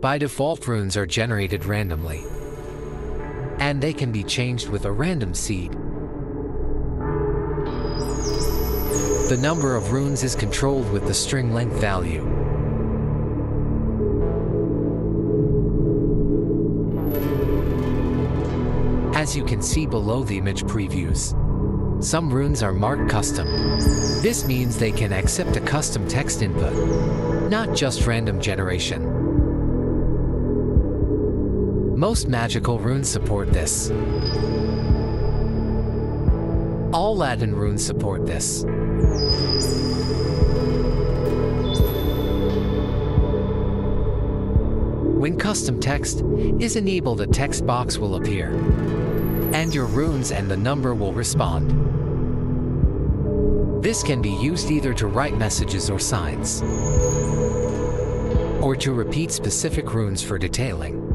By default, runes are generated randomly, and they can be changed with a random seed. The number of runes is controlled with the string length value. As you can see below the image previews, some runes are marked custom. This means they can accept a custom text input, not just random generation. Most magical runes support this. All Latin runes support this. When custom text is enabled, a text box will appear, and your runes and the number will respond. This can be used either to write messages or signs, or to repeat specific runes for detailing.